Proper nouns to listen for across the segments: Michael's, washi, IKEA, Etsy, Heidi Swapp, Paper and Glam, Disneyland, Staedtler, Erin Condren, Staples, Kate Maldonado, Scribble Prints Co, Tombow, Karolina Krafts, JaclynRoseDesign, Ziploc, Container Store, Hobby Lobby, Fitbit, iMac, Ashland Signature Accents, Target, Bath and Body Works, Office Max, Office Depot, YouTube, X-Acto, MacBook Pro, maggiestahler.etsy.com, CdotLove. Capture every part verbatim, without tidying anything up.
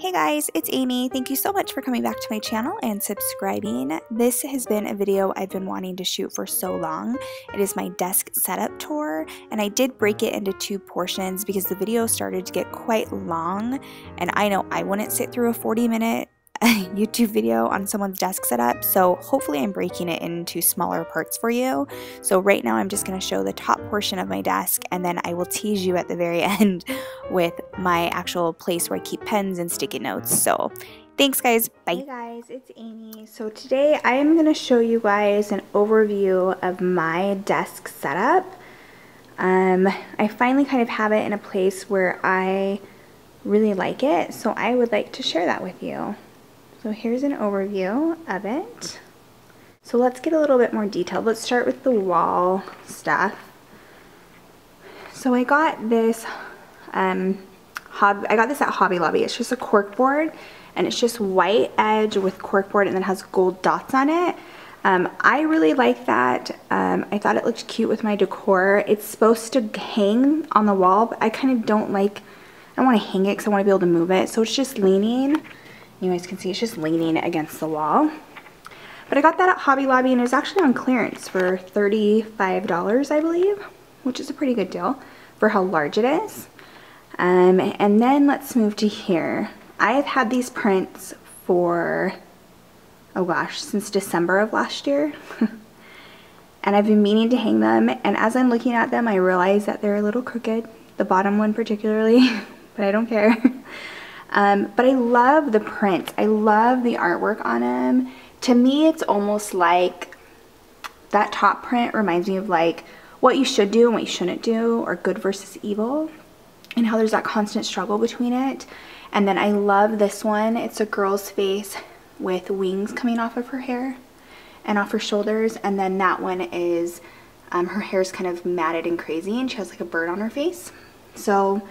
Hey guys, it's Amy. Thank you so much for coming back to my channel and subscribing. This has been a video I've been wanting to shoot for so long. It is my desk setup tour, and I did break it into two portions because the video started to get quite long, and I know I wouldn't sit through a forty minute YouTube video on someone's desk setup, so hopefully I'm breaking it into smaller parts for you. So right now I'm just going to show the top portion of my desk, and then I will tease you at the very end with my actual place where I keep pens and sticky notes. So thanks guys, bye. Hey guys, it's Amy. So today I am going to show you guys an overview of my desk setup. Um, I finally kind of have it in a place where I really like it, so I would like to share that with you. So here's an overview of it. So let's get a little bit more detailed. Let's start with the wall stuff. So I got this, um, hob I got this at Hobby Lobby. It's just a corkboard, and it's just white edge with corkboard, and it has gold dots on it. Um, I really like that. Um, I thought it looked cute with my decor. It's supposed to hang on the wall, but I kind of don't like, I don't want to hang it because I want to be able to move it. So it's just leaning. You guys can see it's just leaning against the wall. But I got that at Hobby Lobby, and it was actually on clearance for thirty-five dollars, I believe, which is a pretty good deal for how large it is. Um, and then let's move to here. I have had these prints for, oh gosh, since December of last year. And I've been meaning to hang them, and as I'm looking at them, I realize that they're a little crooked, the bottom one particularly, but I don't care. Um, but I love the print. I love the artwork on them. To me, it's almost like that top print reminds me of like what you should do and what you shouldn't do, or good versus evil, and how there's that constant struggle between it. And then I love this one. It's a girl's face with wings coming off of her hair and off her shoulders. And then that one is, um, her hair's kind of matted and crazy, and she has like a bird on her face. So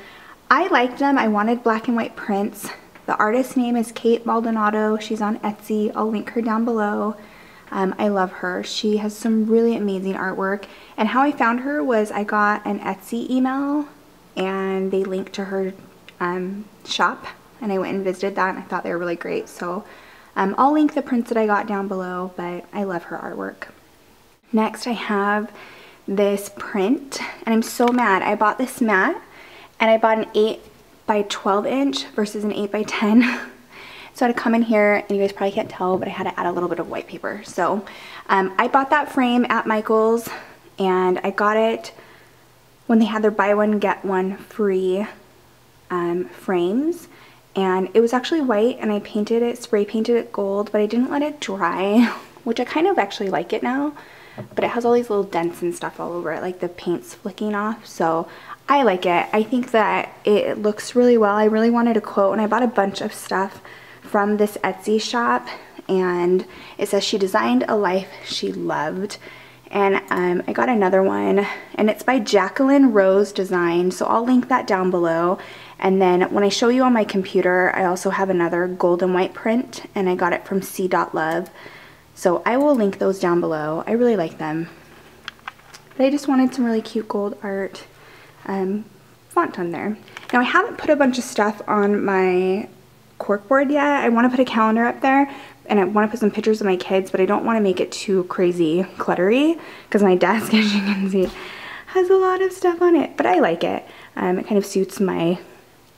I liked them. I wanted black and white prints. The artist's name is Kate Maldonado. She's on Etsy. I'll link her down below. Um, I love her. She has some really amazing artwork. And how I found her was I got an Etsy email, and they linked to her um, shop, and I went and visited that, and I thought they were really great. So um, I'll link the prints that I got down below, but I love her artwork. Next I have this print, and I'm so mad. I bought this mat, and I bought an eight by twelve inch versus an eight by ten. So I had to come in here, and you guys probably can't tell, but I had to add a little bit of white paper. So um, I bought that frame at Michael's, and I got it when they had their buy one get one free um, frames. And it was actually white, and I painted it, spray painted it gold, but I didn't let it dry, which I kind of actually like it now. But it has all these little dents and stuff all over it, like the paint's flicking off. So I like it. I think that it looks really well. I really wanted a quote, and I bought a bunch of stuff from this Etsy shop, and it says she designed a life she loved. And um, I got another one, and it's by JaclynRoseDesign, so I'll link that down below. And then when I show you on my computer, I also have another gold and white print, and I got it from C dot love. So I will link those down below. I really like them. But I just wanted some really cute gold art um, font on there. Now I haven't put a bunch of stuff on my corkboard yet. I want to put a calendar up there, and I want to put some pictures of my kids, but I don't want to make it too crazy cluttery because my desk, as you can see, has a lot of stuff on it. But I like it. Um, it kind of suits my,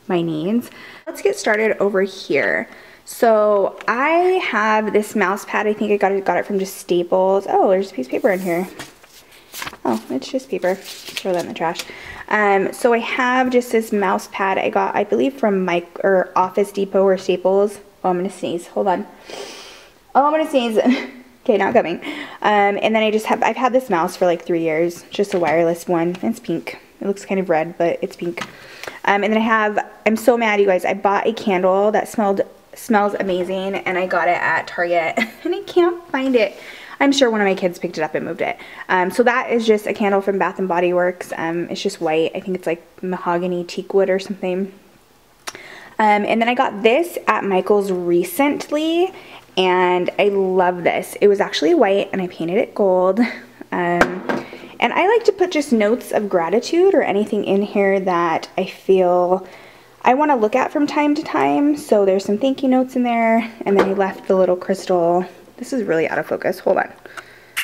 my needs. Let's get started over here. So I have this mouse pad. I think I got it, got it from just Staples. Oh, there's a piece of paper in here. Oh, it's just paper. Throw that in the trash. Um, so I have just this mouse pad I got, I believe, from Mike or Office Depot or Staples. Oh, I'm gonna sneeze. Hold on. Oh, I'm gonna sneeze. Okay, not coming. Um, and then I just have, I've had this mouse for like three years. Just a wireless one. It's pink. It looks kind of red, but it's pink. Um, and then I have, I'm so mad, you guys. I bought a candle that smelled. Smells amazing, and I got it at Target, and I can't find it. I'm sure one of my kids picked it up and moved it. Um, so that is just a candle from Bath and Body Works. Um, it's just white. I think it's like mahogany teak wood or something. Um, and then I got this at Michael's recently, and I love this. It was actually white, and I painted it gold. Um, and I like to put just notes of gratitude or anything in here that I feel I want to look at from time to time. So there's some thank you notes in there, and then I left the little crystal. This is really out of focus, hold on.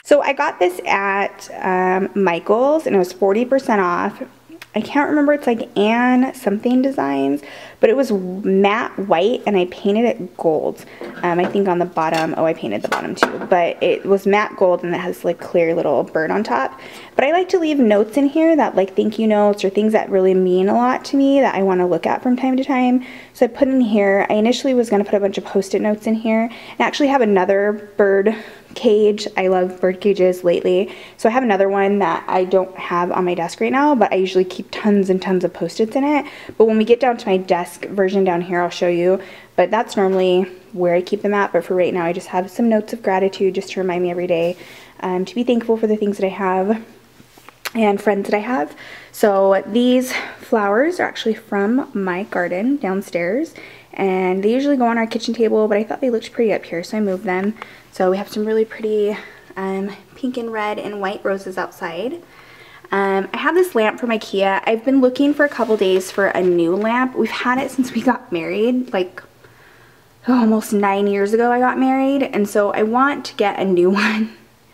So I got this at um, Michael's, and it was forty percent off. I can't remember, it's like Anne something designs, but it was matte white and I painted it gold. Um, I think on the bottom, oh I painted the bottom too, but it was matte gold and it has like clear little bird on top. But I like to leave notes in here that like thank you notes or things that really mean a lot to me that I want to look at from time to time. So I put in here, I initially was going to put a bunch of post-it notes in here, and I actually have another bird cage. I love bird cages lately. So I have another one that I don't have on my desk right now, but I usually keep tons and tons of post-its in it. But when we get down to my desk version down here, I'll show you. But that's normally where I keep them at. But for right now, I just have some notes of gratitude just to remind me every day um, to be thankful for the things that I have and friends that I have. So these flowers are actually from my garden downstairs, and they usually go on our kitchen table, but I thought they looked pretty up here, so I moved them. So we have some really pretty um, pink and red and white roses outside. Um, I have this lamp from IKEA. I've been looking for a couple days for a new lamp. We've had it since we got married, like oh, almost nine years ago I got married, and so I want to get a new one.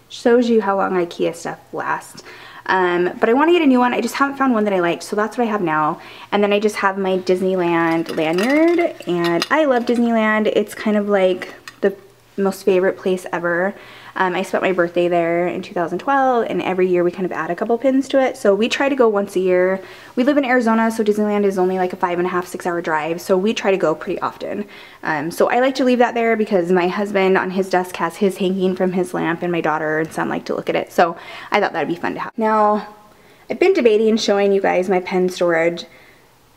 Shows you how long IKEA stuff lasts. Um, but I want to get a new one. I just haven't found one that I liked, so that's what I have now. And then I just have my Disneyland lanyard, and I love Disneyland. It's kind of like the most favorite place ever. Um, I spent my birthday there in two thousand twelve, and every year we kind of add a couple pins to it. So we try to go once a year. We live in Arizona, so Disneyland is only like a five and a half, six hour drive. So we try to go pretty often. Um, so I like to leave that there because my husband on his desk has his hanging from his lamp, and my daughter and son like to look at it. So I thought that'd be fun to have. Now, I've been debating showing you guys my pen storage,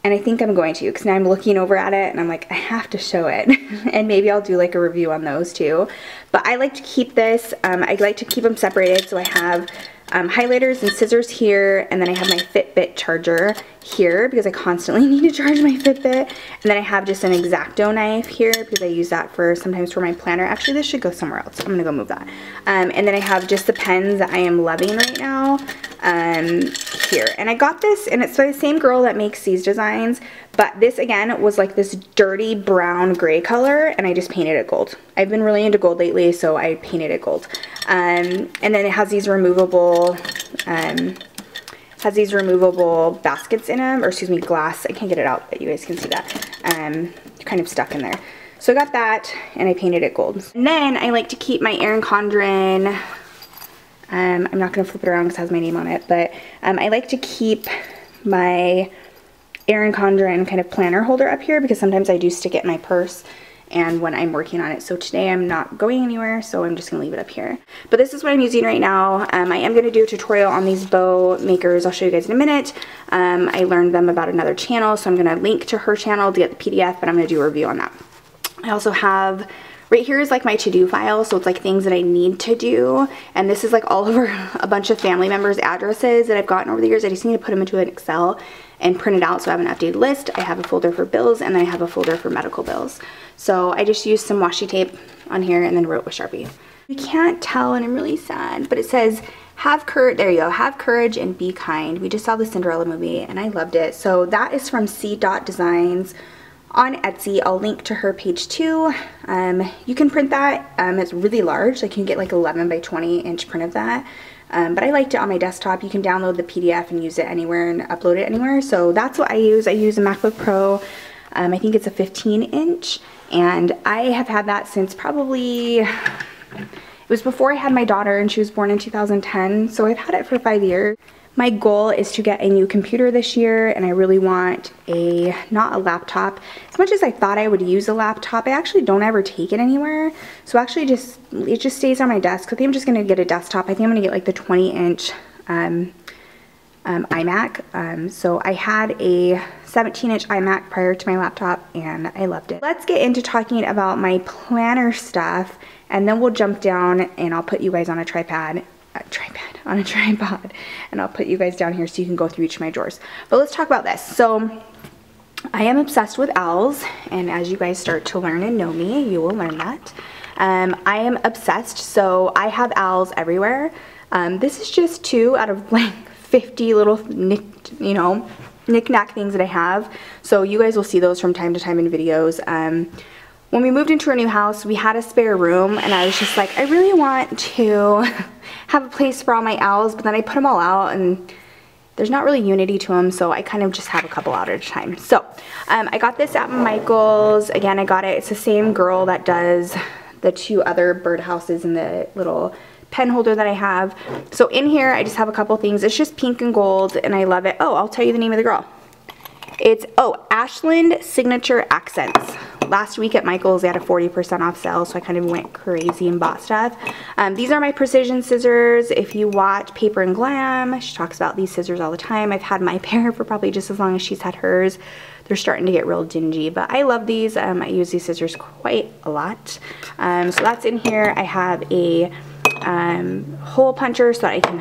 and I think I'm going to, because now I'm looking over at it and I'm like, I have to show it. And maybe I'll do like a review on those too. But I like to keep this. Um, I like to keep them separated. So I have um, highlighters and scissors here. And then I have my Fitbit charger here because I constantly need to charge my Fitbit. And then I have just an X-Acto knife here because I use that for sometimes for my planner. Actually, this should go somewhere else. I'm going to go move that. Um, and then I have just the pens that I am loving right now. Um, here. And I got this, and it's by the same girl that makes these designs, but this again was like this dirty brown gray color, and I just painted it gold. I've been really into gold lately, so I painted it gold. Um, and then it has these removable, um, has these removable baskets in them, or excuse me, glass. I can't get it out, but you guys can see that. Um, kind of stuck in there. So I got that, and I painted it gold. And then I like to keep my Erin Condren. Um, I'm not going to flip it around because it has my name on it, but um, I like to keep my Erin Condren kind of planner holder up here because sometimes I do stick it in my purse and when I'm working on it. So today I'm not going anywhere, so I'm just going to leave it up here. But this is what I'm using right now. Um, I am going to do a tutorial on these bow makers. I'll show you guys in a minute. Um, I learned them about another channel, so I'm going to link to her channel to get the P D F, but I'm going to do a review on that. I also have... right here is like my to-do file, so it's like things that I need to do, and this is like all over a bunch of family members' addresses that I've gotten over the years. I just need to put them into an Excel and print it out so I have an updated list. I have a folder for bills, and then I have a folder for medical bills. So I just used some washi tape on here and then wrote with Sharpie. You can't tell, and I'm really sad, but it says, have courage, there you go, have courage and be kind. We just saw the Cinderella movie, and I loved it. So that is from C dot Designs. On Etsy. I'll link to her page too. Um, you can print that. Um, it's really large. Like you can get like eleven by twenty inch print of that. Um, but I liked it on my desktop. You can download the P D F and use it anywhere and upload it anywhere. So that's what I use. I use a MacBook Pro. Um, I think it's a fifteen inch, and I have had that since probably, it was before I had my daughter, and she was born in two thousand ten. So I've had it for five years. My goal is to get a new computer this year, and I really want a, not a laptop. As much as I thought I would use a laptop, I actually don't ever take it anywhere. So actually just, it just stays on my desk. I think I'm just gonna get a desktop. I think I'm gonna get like the twenty inch um, um, iMac. Um, so I had a seventeen inch iMac prior to my laptop, and I loved it. Let's get into talking about my planner stuff, and then we'll jump down and I'll put you guys on a tripod. A tripod on a tripod, and I'll put you guys down here so you can go through each of my drawers. But let's talk about this. So I am obsessed with owls, and as you guys start to learn and know me, you will learn that. Um, I am obsessed, so I have owls everywhere. Um, this is just two out of like fifty little, you know, knickknack things that I have, so you guys will see those from time to time in videos. Um, when we moved into our new house, we had a spare room, and I was just like, I really want to have a place for all my owls, but then I put them all out, and there's not really unity to them, so I kind of just have a couple out at a time. So um, I got this at Michael's. Again, I got it. It's the same girl that does the two other birdhouses and the little pen holder that I have. So in here, I just have a couple things. It's just pink and gold, and I love it. Oh, I'll tell you the name of the girl. It's, oh, Ashland Signature Accents. Last week at Michael's, they had a forty percent off sale, so I kind of went crazy and bought stuff. Um, these are my precision scissors. If you watch Paper and Glam, she talks about these scissors all the time. I've had my pair for probably just as long as she's had hers. They're starting to get real dingy, but I love these. Um, I use these scissors quite a lot. Um, so that's in here. I have a um, hole puncher so that I can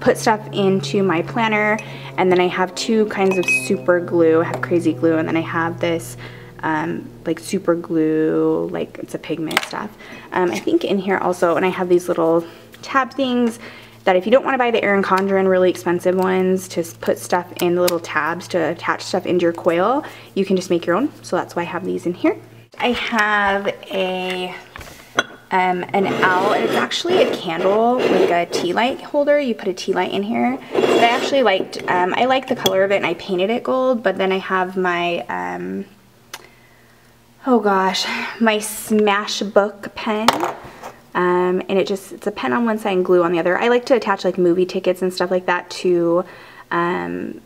put stuff into my planner. And then I have two kinds of super glue. I have crazy glue, and then I have this um, like super glue, like it's a pigment stuff. Um, I think in here also, and I have these little tab things that if you don't want to buy the Erin Condren really expensive ones to put stuff in the little tabs to attach stuff into your coil, you can just make your own. So that's why I have these in here. I have a um, an owl, and it's actually a candle, like a tea light holder. You put a tea light in here. But I actually liked, um, I like the color of it, and I painted it gold, but then I have my, um, oh gosh, my Smash Book pen. Um, and it just, it's a pen on one side and glue on the other. I like to attach like movie tickets and stuff like that to, um,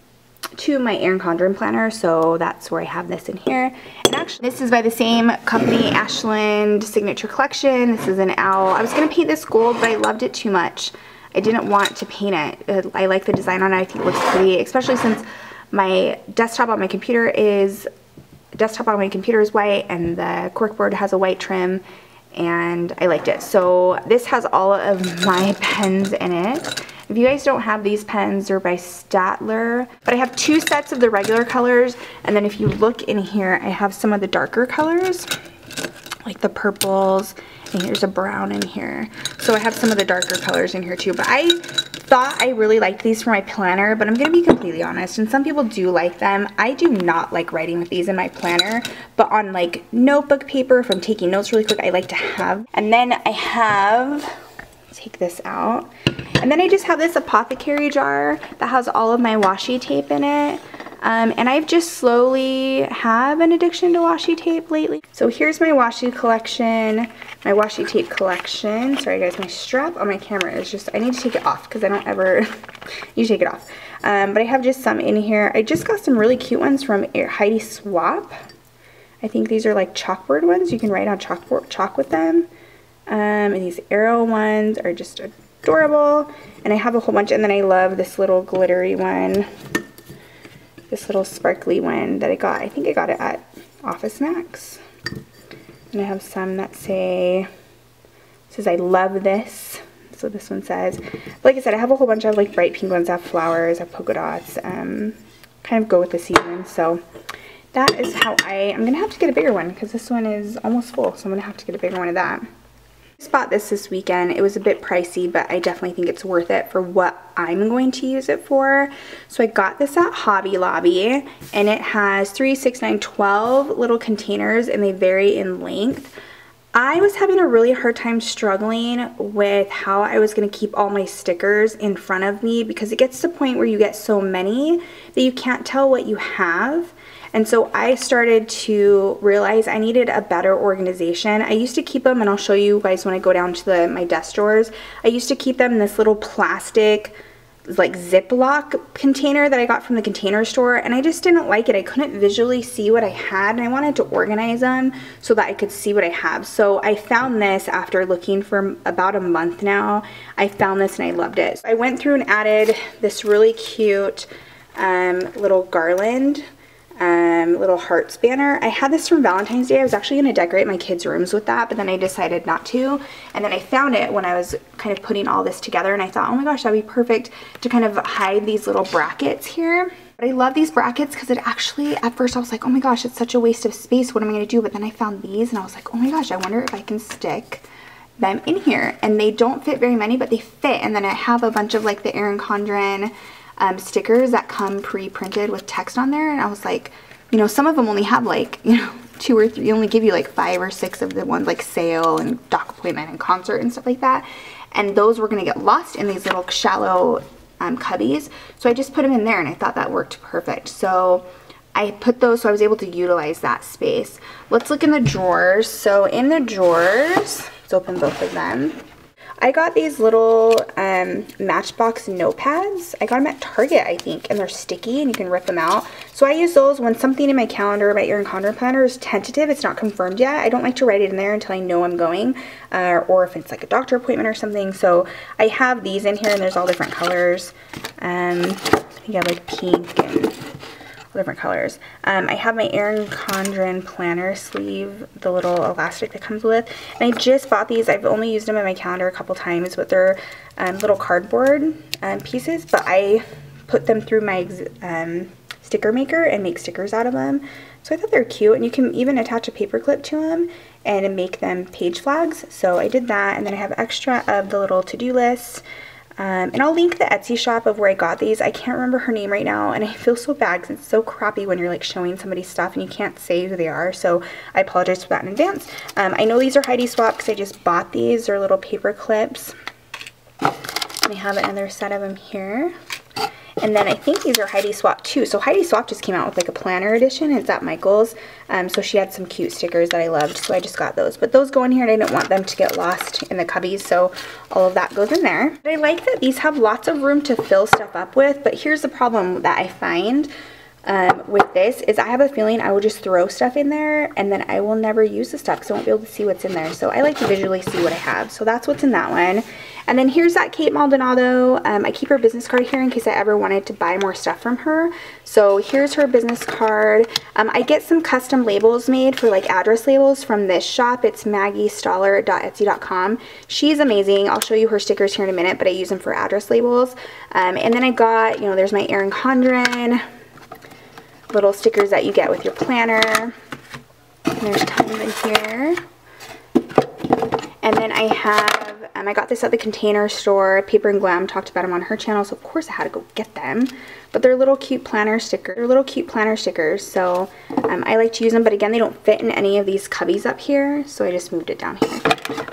to my Erin Condren planner, so that's where I have this in here. And actually, this is by the same company, Ashland Signature Collection. This is an owl. I was going to paint this gold, but I loved it too much. I didn't want to paint it. I like the design on it. I think it looks pretty, especially since my desktop on my computer is, desktop on my computer is white, and the corkboard has a white trim. And I liked it. So this has all of my pens in it. If you guys don't have these pens, they're by Staedtler. But I have two sets of the regular colors, and then if you look in here, I have some of the darker colors, like the purples, and here's a brown in here. So I have some of the darker colors in here too. But I thought I really liked these for my planner, but I'm going to be completely honest, and some people do like them. I do not like writing with these in my planner, but on like notebook paper, if I'm taking notes really quick, I like to have. And then I have, take this out, and then I just have this apothecary jar that has all of my washi tape in it. Um, and I've just slowly have an addiction to washi tape lately. So here's my washi collection, my washi tape collection. Sorry guys, my strap on my camera is just, I need to take it off because I don't ever, you take it off. Um, but I have just some in here. I just got some really cute ones from Heidi Swapp. I think these are like chalkboard ones. You can write on chalkboard, chalk with them. Um, and these arrow ones are just adorable. And I have a whole bunch, and then I love this little glittery one. This little sparkly one that I got. I think I got it at Office Max. And I have some that say, says I love this. So this one says, but like I said, I have a whole bunch of like bright pink ones. I have flowers, I have polka dots, um, kind of go with the season. So that is how I, I'm gonna have to get a bigger one because this one is almost full. So I'm gonna have to get a bigger one of that. Bought this this weekend. It was a bit pricey, but I definitely think it's worth it for what I'm going to use it for. So I got this at Hobby Lobby, and it has three, six, nine, twelve little containers, and they vary in length. I was having a really hard time struggling with how I was going to keep all my stickers in front of me because it gets to the point where you get so many that you can't tell what you have. And so I started to realize I needed a better organization. I used to keep them, and I'll show you guys when I go down to the, my desk drawers. I used to keep them in this little plastic, like Ziploc container that I got from the Container Store, and I just didn't like it. I couldn't visually see what I had, and I wanted to organize them so that I could see what I have. So I found this after looking for about a month now. I found this and I loved it. I went through and added this really cute um, little garland. Um, little hearts banner. I had this from Valentine's Day. I was actually going to decorate my kids' rooms with that, but then I decided not to. And then I found it when I was kind of putting all this together, and I thought, oh my gosh, that would be perfect to kind of hide these little brackets here. But I love these brackets because it actually, at first I was like, oh my gosh, it's such a waste of space. What am I going to do? But then I found these, and I was like, oh my gosh, I wonder if I can stick them in here. And they don't fit very many, but they fit. And then I have a bunch of like the Erin Condren um, stickers that come pre-printed with text on there, and I was like, you know, some of them only have like, you know, two or three, they only give you like five or six of the ones like sale and doc appointment and concert and stuff like that, and those were going to get lost in these little shallow um, cubbies, so I just put them in there, and I thought that worked perfect. So I put those, so I was able to utilize that space. Let's look in the drawers. So in the drawers, let's open both of them. I got these little um, Matchbox notepads. I got them at Target, I think, and they're sticky and you can rip them out. So I use those when something in my calendar, my Erin Condren planner is tentative, it's not confirmed yet. I don't like to write it in there until I know I'm going, uh, or if it's like a doctor appointment or something. So I have these in here, and there's all different colors. Um, I think I have like pink and different colors. Um, I have my Erin Condren planner sleeve, the little elastic that comes with, and I just bought these. I've only used them in my calendar a couple times, but they're um, little cardboard um, pieces, but I put them through my um, sticker maker and make stickers out of them. So I thought they're cute, and you can even attach a paper clip to them and make them page flags. So I did that, and then I have extra of the little to-do list. Um, and I'll link the Etsy shop of where I got these. I can't remember her name right now, and I feel so bad because it's so crappy when you're like showing somebody stuff and you can't say who they are, so I apologize for that in advance. Um, I know these are Heidi Swapp because I just bought these. They're little paper clips. And I have another set of them here. And then I think these are Heidi Swapp too. So Heidi Swapp just came out with like a planner edition. It's at Michael's. Um, so she had some cute stickers that I loved, so I just got those. But those go in here, and I didn't want them to get lost in the cubbies, so all of that goes in there. But I like that these have lots of room to fill stuff up with, but here's the problem that I find um, with this is I have a feeling I will just throw stuff in there, and then I will never use the stuff because I won't be able to see what's in there. So I like to visually see what I have. So that's what's in that one. And then here's that Kate Maldonado. Um, I keep her business card here in case I ever wanted to buy more stuff from her. So here's her business card. Um, I get some custom labels made for like address labels from this shop. It's maggie stahler dot etsy dot com. She's amazing. I'll show you her stickers here in a minute, but I use them for address labels. Um, and then I got, you know, there's my Erin Condren, little stickers that you get with your planner. And there's tons in here. And then I have, um, I got this at the Container Store. Paper and Glam talked about them on her channel, so of course I had to go get them. But they're little cute planner stickers. They're little cute planner stickers, so um, I like to use them. But again, they don't fit in any of these cubbies up here, so I just moved it down here.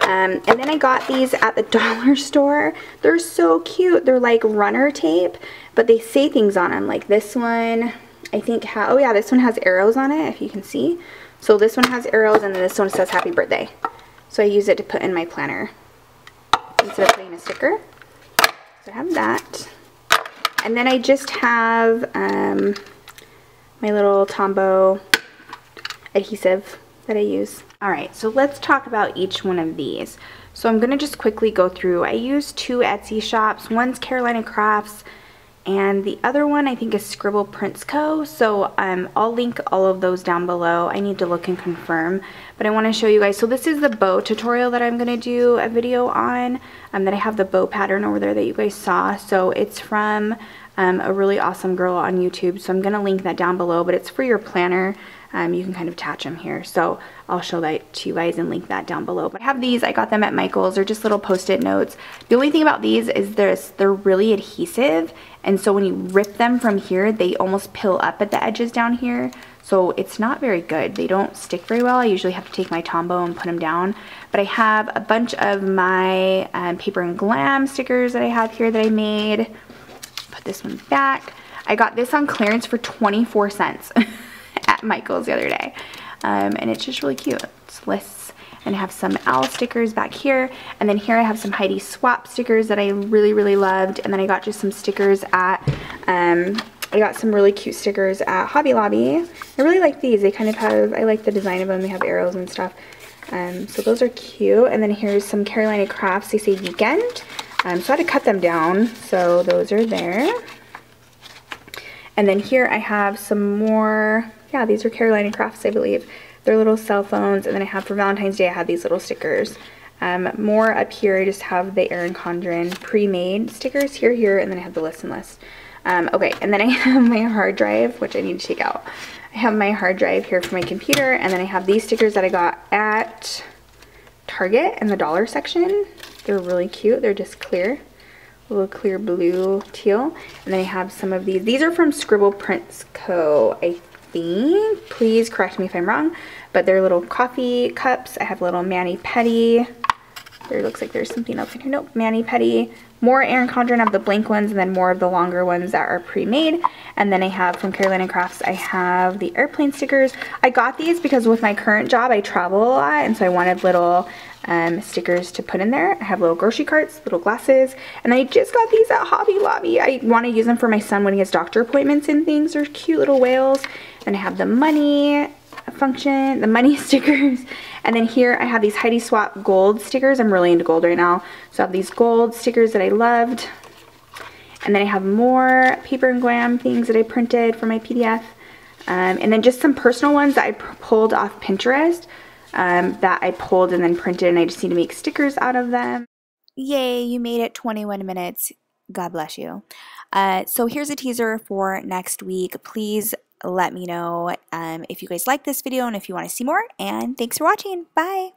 Um, and then I got these at the dollar store. They're so cute. They're like runner tape, but they say things on them. Like this one, I think, ha oh yeah, this one has arrows on it, if you can see. So this one has arrows, and then this one says happy birthday. So I use it to put in my planner instead of putting a sticker. So I have that. And then I just have um, my little Tombow adhesive that I use. Alright, so let's talk about each one of these. So I'm going to just quickly go through. I use two Etsy shops. One's Karolina Krafts, and the other one I think is Scribble Prints Co. So um, I'll link all of those down below. I need to look and confirm, but I want to show you guys. So this is the bow tutorial that I'm going to do a video on, um, that I have the bow pattern over there that you guys saw. So it's from um, a really awesome girl on YouTube, so I'm going to link that down below, but it's for your planner. Um, you can kind of attach them here, so I'll show that to you guys and link that down below. But I have these. I got them at Michael's. They're just little post-it notes. The only thing about these is this, they're really adhesive, and so when you rip them from here, they almost pill up at the edges down here, so it's not very good. They don't stick very well. I usually have to take my Tombow and put them down. But I have a bunch of my um, Paper and Glam stickers that I have here that I made. Put this one back. I got this on clearance for twenty-four cents. At Michael's the other day, um, and it's just really cute. It's lists, and I have some owl stickers back here, and then here I have some Heidi Swapp stickers that I really really loved, and then I got just some stickers at um, I got some really cute stickers at Hobby Lobby. I really like these. They kind of have, I like the design of them. They have arrows and stuff, um, so those are cute. And then here's some Karolina Krafts. They say weekend, um, so I had to cut them down, so those are there. And then here I have some more. Yeah, these are Karolina Krafts, I believe. They're little cell phones. And then I have, for Valentine's Day, I have these little stickers. Um, more up here, I just have the Erin Condren pre-made stickers here, here, and then I have the lesson list. Um, okay, and then I have my hard drive, which I need to take out. I have my hard drive here for my computer, and then I have these stickers that I got at Target in the dollar section. They're really cute. They're just clear. a little clear blue teal. And then I have some of these. These are from Scribble Prints Co, I think. Please correct me if I'm wrong. But they're little coffee cups. I have little mani-pedi. There looks like there's something else in here. Nope, mani-pedi. More Erin Condren of the blank ones, and then more of the longer ones that are pre-made. And then I have from Karolina Krafts, I have the airplane stickers. I got these because with my current job, I travel a lot, and so I wanted little um, stickers to put in there. I have little grocery carts, little glasses, and I just got these at Hobby Lobby. I want to use them for my son when he has doctor appointments and things. They're cute little whales. And I have the money function, the money stickers. And then here I have these Heidi Swapp gold stickers. I'm really into gold right now. So I have these gold stickers that I loved. And then I have more Paper and Glam things that I printed for my P D F. Um, and then just some personal ones that I pulled off Pinterest um, that I pulled and then printed, and I just need to make stickers out of them. Yay, you made it twenty-one minutes. God bless you. Uh, so here's a teaser for next week. Please let me know um, if you guys like this video and if you want to see more. And thanks for watching. Bye.